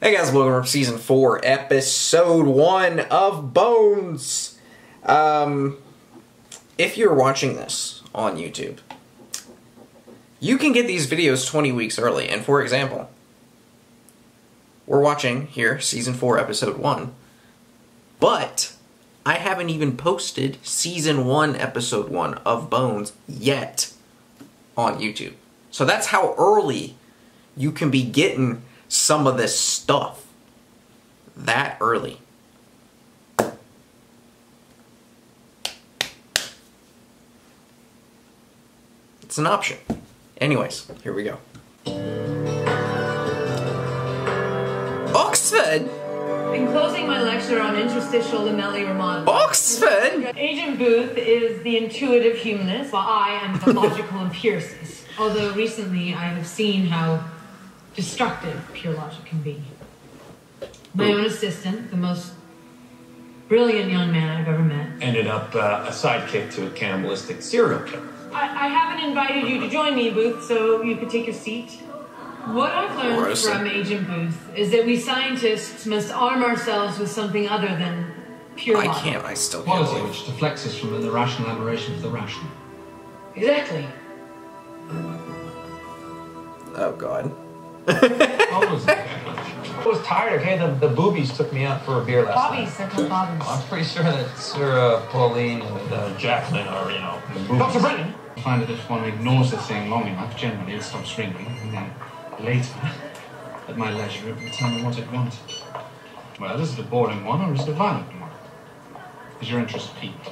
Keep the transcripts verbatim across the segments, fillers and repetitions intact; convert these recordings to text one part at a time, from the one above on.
Hey guys, welcome to season four, episode one of Bones. Um, if you're watching this on YouTube, you can get these videos twenty weeks early. And for example, we're watching here season four, episode one, but I haven't even posted season one, episode one of Bones yet on YouTube. So that's how early you can be getting some of this stuff that early. It's an option. Anyways, here we go. Oxford! In closing my lecture on interstitial lamellae ramada, Oxford! Agent Booth is the intuitive humanist, while I am the logical empiricist. Although recently I have seen how destructive pure logic can be. My own assistant, the most brilliant young man I've ever met, ended up uh, a sidekick to a cannibalistic serial killer. I, I haven't invited you to join me, Booth, so you could take your seat. What I've learned Morrison. from Agent Booth is that we scientists must arm ourselves with something other than pure logic. I can't, I still can't. Quality which deflects us from the rational admiration of the rational. Exactly. Oh, God. I was tired, okay? The, the boobies took me out for a beer last bobbies, night. Bobbies, bobbies. I'm pretty sure that Sarah, Pauline, and uh, Jacqueline are, you know, the boobies. Doctor Brennan! I find that if one ignores the thing long enough, generally it stops ringing, and then later, at my leisure, it will tell me what it wanted. Well, is it a boring one or is it a violent one? Is your interest piqued?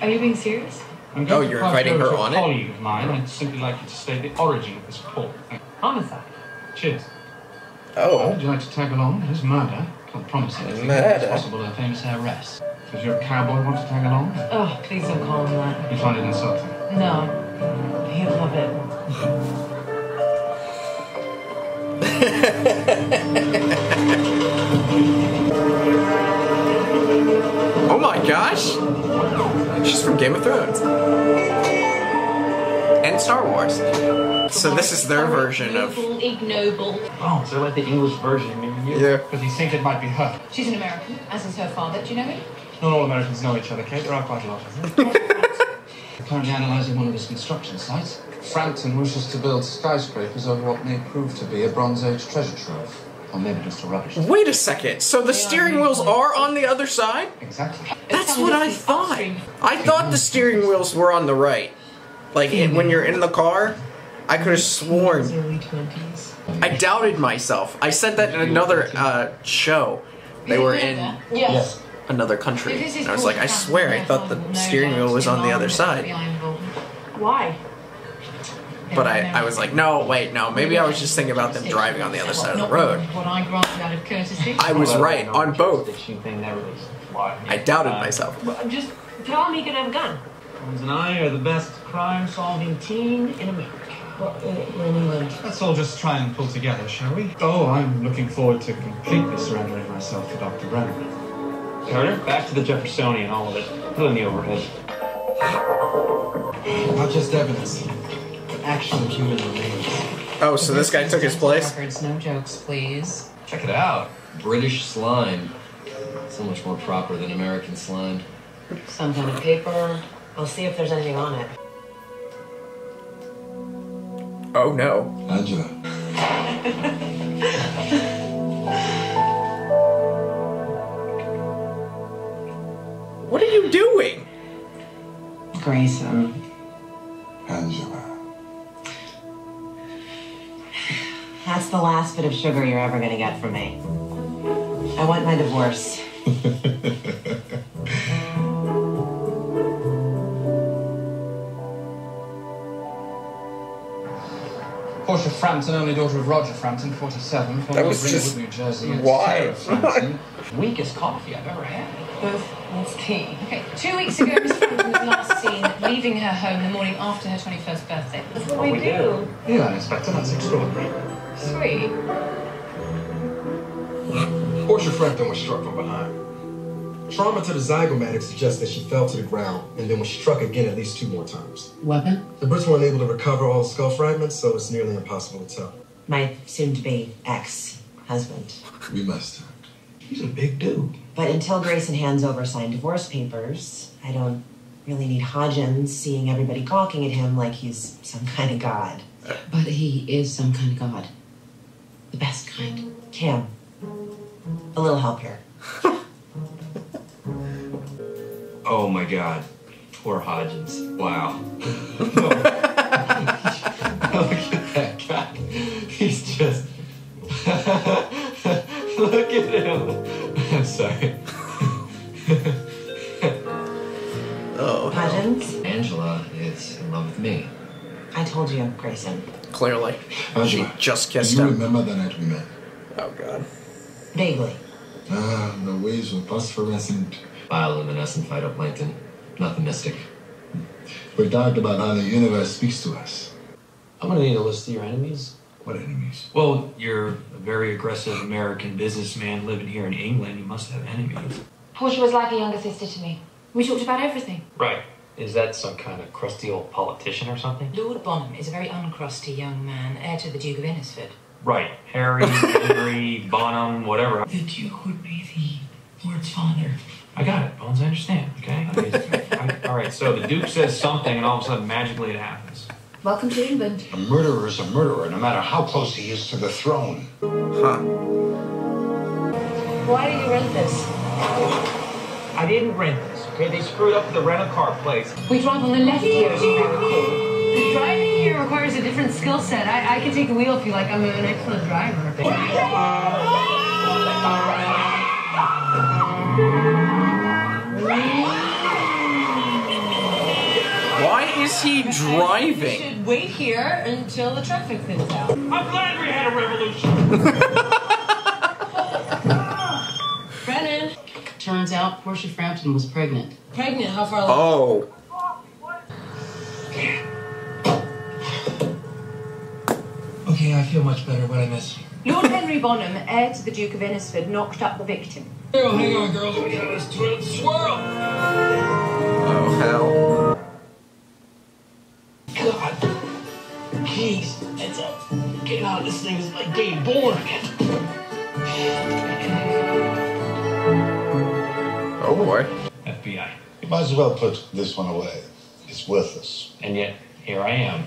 Are you being serious? I'm going oh, you're inviting her on it? I'm a colleague of mine, I'd simply like you to state the origin of this call. Homicide. Cheers. Oh. Well, would you like to tag along? It is murder. Can't promise anything. Murder. It's possible a famous heiress. Does your cowboy want to tag along? Oh, please don't call him that. You find it insulting? No. He'll love it. Oh my gosh! She's from Game of Thrones. And Star Wars. So this is their version of... ignoble. Oh, so like the English version. Yeah. Because you think it might be her. She's an American, as is her father. Do you know him? Not all Americans know each other, Kate. There are quite a lot of them. We're currently analysing one of his construction sites. Frankton wishes to build skyscrapers over what may prove to be a Bronze Age treasure trove. Or maybe just a rubbish. Wait a second. So the steering wheels are on the other side? Exactly. That's what I thought. I thought the steering wheels were on the right. Like, it, when you're in the car, I could have sworn. I doubted myself. I said that in another uh, show. They were in yes. another country. And I was like, I swear, I thought the steering wheel was on the other side. Why? But I, I was like, no, wait, no. Maybe I was just thinking about them driving on the other side of the road. I was right on both. I doubted myself. Just tell him he could have a gun. Bones and I are the best crime-solving team in America. Let's all just try and pull together, shall we? Oh, I'm looking forward to completely surrendering myself to Doctor Brennan. Carter, back to the Jeffersonian, all of it. Put in the overhead. Not just evidence, but actual human remains. Oh, so this guy took his place? Records, no jokes, please. Check it out. British slime. So much more proper than American slime. Some kind of paper. I'll see if there's anything on it. Oh no. Angela. What are you doing? Grayson. Angela. That's the last bit of sugar you're ever gonna get from me. I want my divorce. Portia Frampton, only daughter of Roger Frampton, forty-seven, from Knightsbridge, New Jersey. Why? Weakest coffee I've ever had. Both was tea. Okay, two weeks ago, Miss Frampton was last seen leaving her home the morning after her twenty-first birthday. That's what, what we, we do. do. You unexpected. That's extraordinary. Sweet. Portia Frampton was struck from behind. Trauma to the zygomatic suggests that she fell to the ground and then was struck again at least two more times. Weapon? The Brits were unable to recover all skull fragments, so it's nearly impossible to tell. My soon-to-be ex husband. We must talk. He's a big dude. But until Grayson hands over signed divorce papers, I don't really need Hodgins seeing everybody gawking at him like he's some kind of god. But he is some kind of god. The best kind. Kim, a little help here. Oh my god. Poor Hodgins. Wow. Look at that guy. He's just... Look at him. I'm sorry. Oh. Hodgins? Angela is in love with me. I told you, Grayson. Clearly. Angela, she just kissed him. Do you him. remember the night we met? Oh, God. Vaguely. Ah, the waves were phosphorescent. Bioluminescent phytoplankton. Nothing mystic. We talked about how the universe speaks to us. I'm gonna need a list of your enemies. What enemies? Well, you're a very aggressive American businessman living here in England. You must have enemies. Portia was like a younger sister to me. We talked about everything. Right. Is that some kind of crusty old politician or something? Lord Bonham is a very uncrusty young man, heir to the Duke of Innisford. Right. Harry, Henry, Bonham, whatever. The Duke would be the Lord's father. I got it, Bones, I understand, okay? I, I, all right, so the Duke says something, and all of a sudden, magically, it happens. Welcome to England. A murderer is a murderer, no matter how close he is to the throne. Huh. Why did you rent this? I didn't rent this, okay? They screwed up the rent-a-car place. We drive on the left here, as you may recall. Driving here requires a different skill set. I, I can take the wheel if you like. I'm an excellent driver. Baby. Why is he driving? We should wait here until the traffic thins out. I'm glad we had a revolution. Brennan. Turns out Portia Frampton was pregnant. Pregnant? How far along? Oh. Okay, I feel much better, but I miss you. Lord Henry Bonham, heir to the Duke of Innisford, knocked up the victim. Oh, hang on, girls, let me out of this toilet swirl! Oh, hell. God. Please, heads up. Getting out of this thing is like being born again. Oh, boy. F B I. You might as well put this one away. It's worthless. And yet, here I am.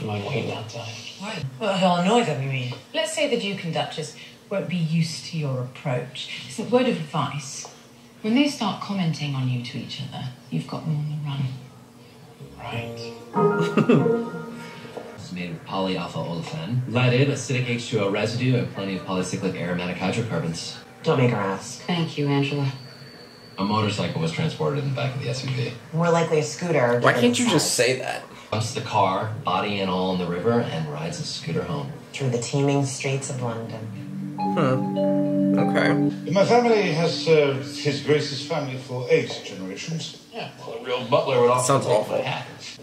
Am I waiting outside? What? What the hell noise that we mean? Let's say the Duke and Duchess won't be used to your approach. It's a word of advice. When they start commenting on you to each other, you've got them on the run. Right. It's made of poly alpha olefin, leaded, acidic H two O residue, and plenty of polycyclic aromatic hydrocarbons. Don't make her ask. Thank you, Angela. A motorcycle was transported in the back of the S U V. More likely a scooter. Why can't you just say that? Dumps the car, body and all, in the river, and rides a scooter home. Through the teeming streets of London. Hmm. Okay. My family has served His Grace's family for eight generations. Yeah, well, a real butler would also... Sounds awful.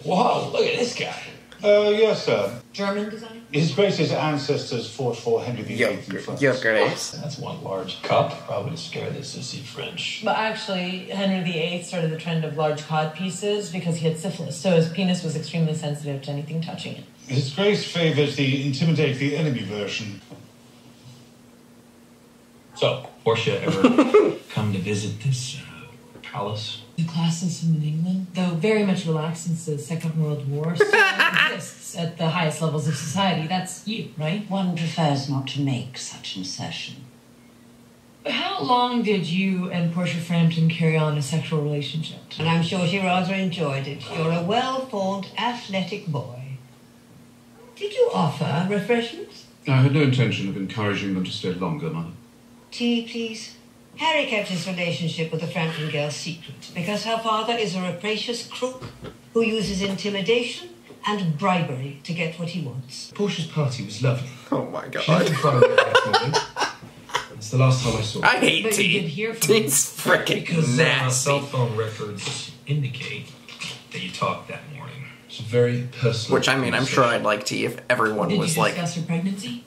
Whoa, look at this guy. Uh, yes, sir. German design? His Grace's ancestors fought for Henry the eighth in France. Your Grace. That's one large cup, probably to scare the sissy French. But actually, Henry the eighth started the trend of large codpieces because he had syphilis, so his penis was extremely sensitive to anything touching it. His Grace favors the intimidate the enemy version. So, Portia ever come to visit this uh, palace? The class system in England, though very much relaxed since the Second World War, still exists at the highest levels of society. That's you, right? One prefers not to make such insertion. But how long did you and Portia Frampton carry on a sexual relationship? And I'm sure she rather enjoyed it. You're a well-formed, athletic boy. Did you offer refreshments? I had no intention of encouraging them to stay longer, Mother. Tea, please. Harry kept his relationship with the Frampton girl secret because her father is a rapacious crook who uses intimidation and bribery to get what he wants. Portia's party was lovely. Oh my god. She was in front of me next morning. It's the last time I saw her. I hate but tea. It's frickin' because nasty. Our cell phone records indicate that you talked that morning. It's very personal. Which I mean, I'm sure I'd like tea if everyone Did was you like. Discuss her pregnancy?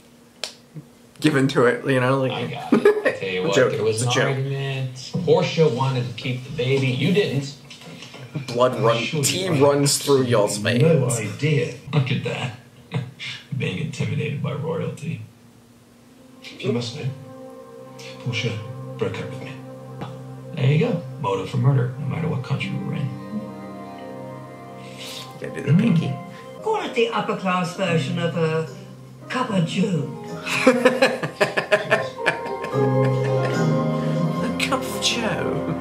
Given to it, you know, like... I got it. I tell you what, joke. There was an argument. Portia wanted to keep the baby. You didn't. Blood runs... Sure tea right. runs through y'all's veins. No idea. Look at that. Being intimidated by royalty. You must know. Portia broke up with me. There you go. Motive for murder, no matter what country we were in. You gotta do the mm. pinky. Call it the upper class version of a cup of Joe. A cup of Joe.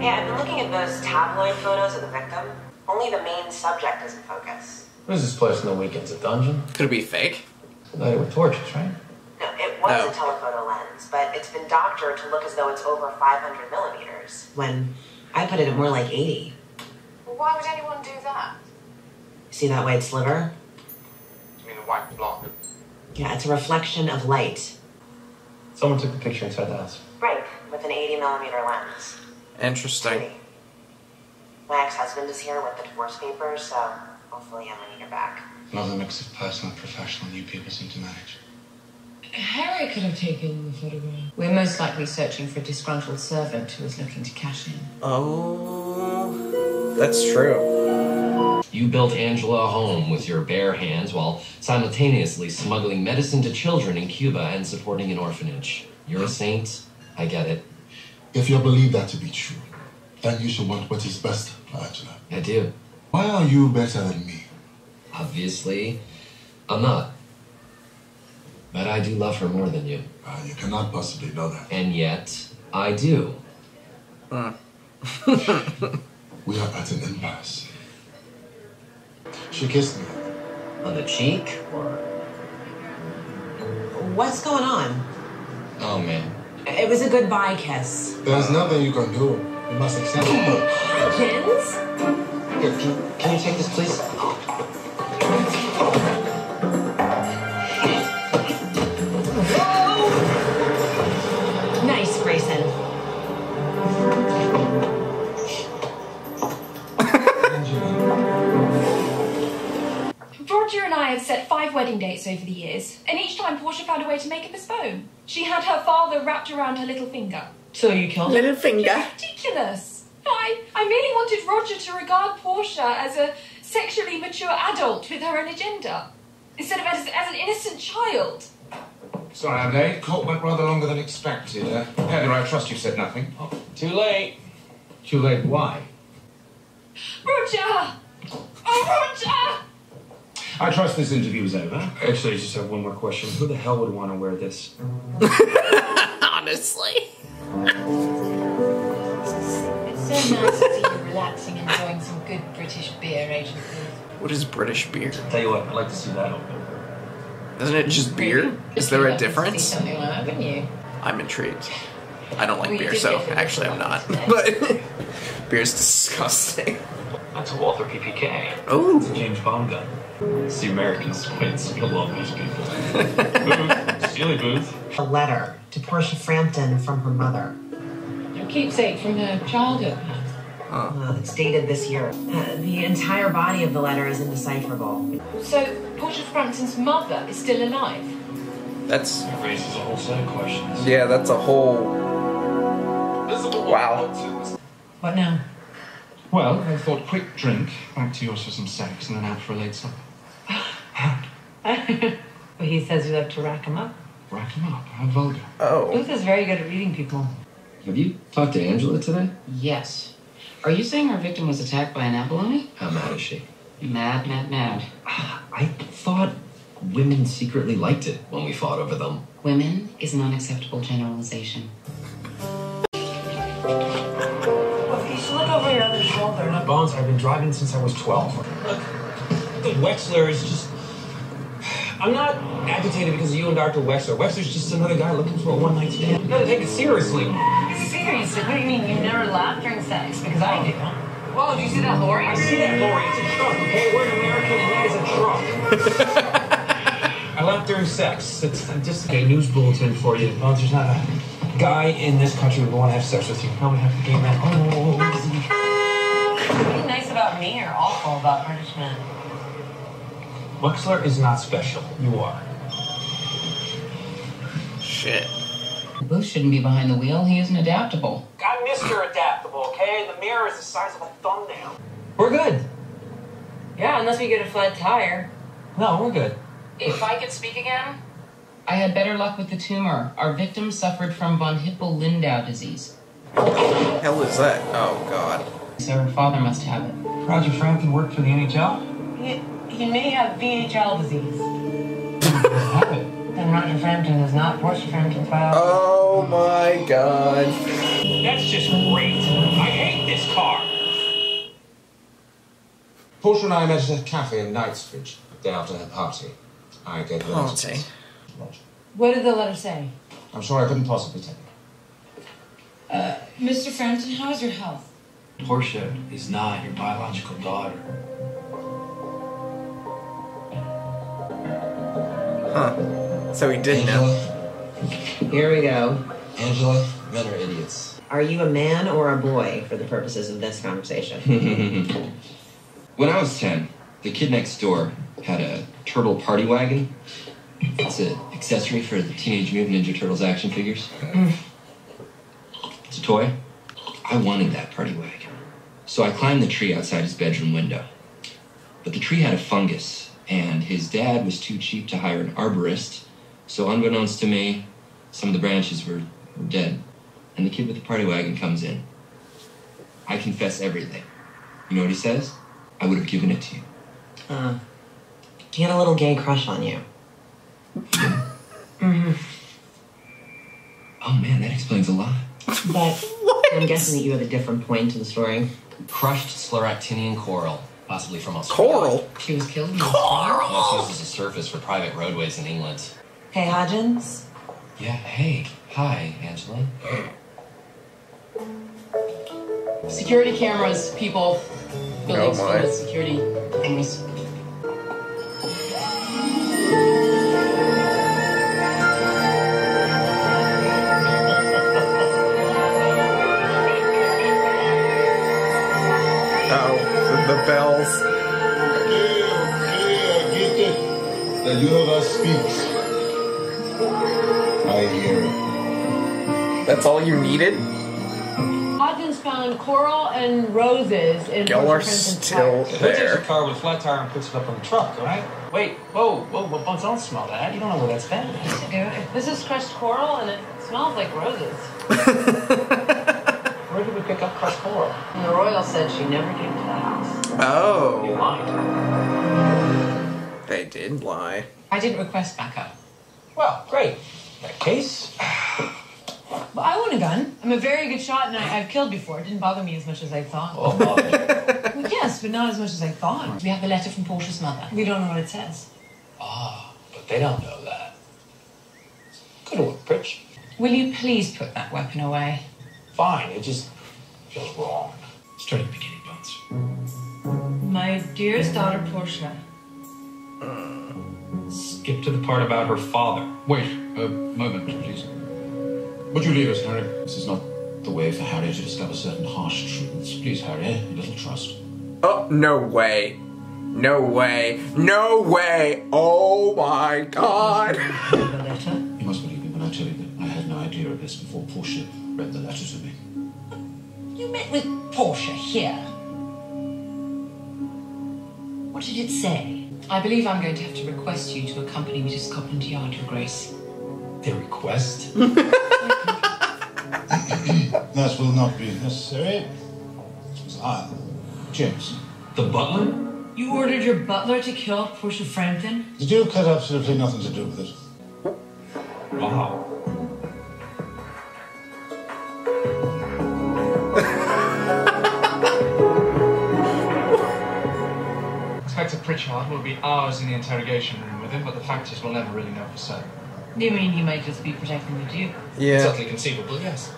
Hey, I've been looking at those tabloid photos of the victim. Only the main subject is in focus. What is this place on the weekends? A dungeon? Could it be fake? They were torches, right? No, it was no. a telephoto lens, but it's been doctored to look as though it's over five hundred millimeters. When I put it at more like eighty. Well, why would anyone do that? See that white sliver? You mean the white block? Yeah, it's a reflection of light. Someone took the picture inside the house. Right, with an eighty millimeter lens. Interesting. My ex-husband is here with the divorce papers, so hopefully I'm gonna get back. Another mix of personal and professional you people seem to manage. Harry could have taken the photograph. We're most likely searching for a disgruntled servant who is looking to cash in. Oh, that's true. You built Angela a home with your bare hands while simultaneously smuggling medicine to children in Cuba and supporting an orphanage. You're a saint. I get it. If you believe that to be true, then you should want what is best for Angela. I do. Why are you better than me? Obviously, I'm not. But I do love her more than you. Uh, you cannot possibly know that. And yet, I do. Uh. We are at an impasse. She kissed me. On the cheek, or...? What's going on? Oh, man. It was a goodbye kiss. There's nothing you can do. You must accept it. Hodgins? Here, can, can you take this, please? Whoa! Nice, Grayson. Roger and I have set five wedding dates over the years, and each time Portia found a way to make it postpone. She had her father wrapped around her little finger. So you killed little finger. It's ridiculous. I, I merely wanted Roger to regard Portia as a sexually mature adult with her own agenda, instead of as, as an innocent child. Sorry, I'm late. Court went rather longer than expected. Uh, Heather, I trust you said nothing. Oh, too late. Too late, why? Roger! Oh, Roger! I trust this interview is over. Actually, I just have one more question. Who the hell would want to wear this? Honestly. It's so nice to see you relaxing and enjoying some good British beer, Agent. What is British beer? Tell you what, I'd like to see that open. Isn't it just beer? Is there a difference? See something like that, wouldn't you? I'm intrigued. I don't like well, beer, so actually I'm not. But beer's disgusting. That's a Walther P P K. Oh. It's a James Bond gun. It's the American swings. I love these people. Steely Booth. A letter to Portia Frampton from her mother. A keepsake from her childhood. Huh. Well, it's dated this year. Uh, the entire body of the letter is indecipherable. So, Portia Frampton's mother is still alive? That's... It raises a whole set of questions. Yeah, that's a whole... Wow. What now? Well, I thought quick drink, back to yours for some sex, and then out for a late supper. Well, he says you love to rack him up. Rack him up? How vulgar. Oh. Booth is very good at reading people. Have you talked to Angela today? Yes. Are you saying her victim was attacked by an abalone? How mad is she? Mad, mad, mad. I thought women secretly liked it when we fought over them. Women is an unacceptable generalization. Bones, I've been driving since I was twelve. Look, the Wexler is just... I'm not agitated because of you and Doctor Wexler. Wexler's just another guy looking for a one-night stand. You gotta take it seriously. Seriously? What do you mean? You never laugh during sex? Because I do. Whoa, do you see that lorry? I see that lorry. It's a truck, okay? We're in America and that is a truck. I laugh during sex. It's just a news bulletin for you. Bones, there's not a guy in this country who would want to have sex with you. I would have to game that. Oh, be nice about me or awful about British men? Wexler is not special. You are. Shit. Booth shouldn't be behind the wheel. He isn't adaptable. I'm Mister Adaptable, okay? The mirror is the size of a thumbnail. We're good. Yeah, unless we get a flat tire. No, we're good. If I could speak again, I had better luck with the tumor. Our victim suffered from Von Hippel-Lindau disease. What the hell is that? Oh, God. So her father must have it. Roger Frampton worked for the N H L? He, he may have V H L disease. Have it. Then Roger Frampton is not Portia Frampton's father. Oh, my God. That's just great. I hate this car. Portia and I met at a cafe in Knightsbridge the day after her party. I gave her party. What did the letter say? I'm sorry, I couldn't possibly tell you. Uh, Mister Frampton, how's your health? Portia is not your biological daughter. Huh. So he did know. Here we go. Angela, men are idiots. Are you a man or a boy for the purposes of this conversation? When I was ten, the kid next door had a turtle party wagon. It's an accessory for the Teenage Mutant Ninja Turtles action figures. Mm. It's a toy. I wanted that party wagon. So I climbed the tree outside his bedroom window. But the tree had a fungus, and his dad was too cheap to hire an arborist, so unbeknownst to me, some of the branches were, were dead. And the kid with the party wagon comes in. I confess everything. You know what he says? I would have given it to you. Uh, he had a little gay crush on you. Mm-hmm. Oh man, that explains a lot. But what? I'm guessing that you have a different point to the story. Crushed scleractinian coral, possibly from Australia. Coral? She was killed. Coral! Most used as a surface for private roadways in England. Hey, Hodgins? Yeah, hey. Hi, Angela. Security cameras, people. Buildings full of security cameras. The bells. The universe speaks. I hear it. That's all you needed? Hodgins found coral and roses in Y'all are still there. He takes your car with a flat tire and puts it up on the truck, alright? Wait, whoa, whoa, whoa, don't smell that. You don't know where that's been. This is crushed coral and it smells like roses. Where did we pick up crushed coral? And the royal said she never came to the house. Oh. You lied. They did lie. I didn't request backup. Well, great. In that case. Well, I want a gun. I'm a very good shot and I, I've killed before. It didn't bother me as much as I thought. Oh, bother you. Well, yes, but not as much as I thought. We have a letter from Portia's mother. We don't know what it says. Ah, oh, but they don't know that. Good old Pritch. Will you please put that weapon away? Fine, it just feels wrong. Start at the beginning, Bones. My dearest daughter, Portia. Uh, skip to the part about her father. Wait, a moment, please. Would you leave us, Harry? This is not the way for Harry to discover certain harsh truths. Please, Harry, a little trust. Oh, no way. No way. No way. Oh, my God. You must believe me when I tell you that I had no idea of this before Portia read the letter to me. You met with Portia here. What did it say? I believe I'm going to have to request you to accompany me to Scotland Yard, Your Grace. The request? That will not be necessary. I, James. The butler? You ordered your butler to kill Portia Frampton? The Duke had absolutely nothing to do with it. Wow. Pritchard will be hours in the interrogation room with him, but the fact is we'll never really know for certain. You mean he might just be protecting the Duke? Yeah. It's utterly conceivable, yes.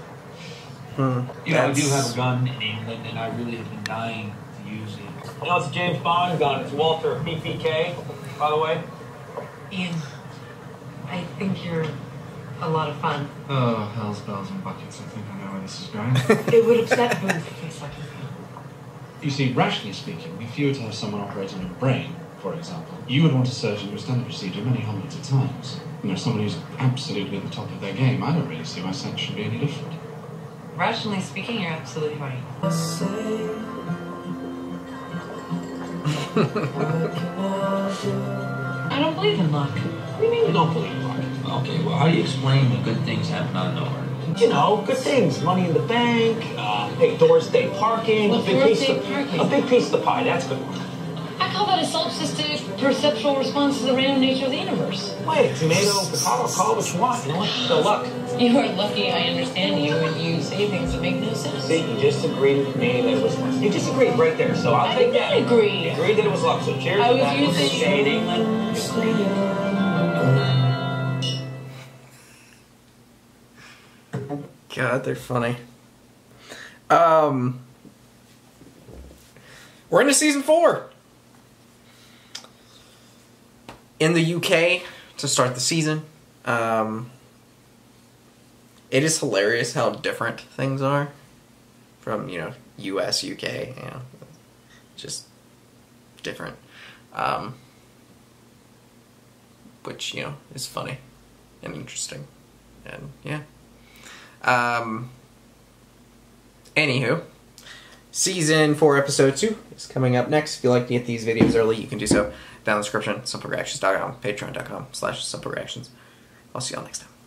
Hmm. You know, we do have a gun in England, and I really have been dying to use it. You know, it's a James Bond gun. It's Walther P P K, by the way. Ian, I think you're a lot of fun. Oh, hell's bells and buckets. I think I know where this is going. It would upset Booth if it's like a... You see, rationally speaking, if you were to have someone operating on your brain, for example, you would want a surgeon who has done the procedure many hundreds of times. You know, somebody who's absolutely at the top of their game, I don't really see why sex should be any different. Rationally speaking, you're absolutely right. I don't believe in luck. What do you mean you don't believe in luck? Okay, how do you explain when good things happen out of nowhere? You know, good things. Money in the bank, uh, hey, Doris Day parking, well, big piece of, parking. A big piece of the pie. That's a good one. I call that a solipsistic perceptual response to the random nature of the universe. Wait, tomato, potato, call what you want. You know what? Good luck. You are lucky I understand you when you say things that make no sense. See, you just agreed with me that it was luck. You just agreed right there, so I'll I take that. I did agree. You agreed that it was luck, so cheers I to that. I was using... Shading God, they're funny. Um, we're into season four. In the U K to start the season. Um, it is hilarious how different things are from, you know, U S, U K, you know, just different. Um, which, you know, is funny and interesting. And yeah. Um, anywho, season four, episode two is coming up next. If you like to get these videos early, you can do so down in the description, simple reactions dot com, patreon dot com slash simple reactions. I'll see y'all next time.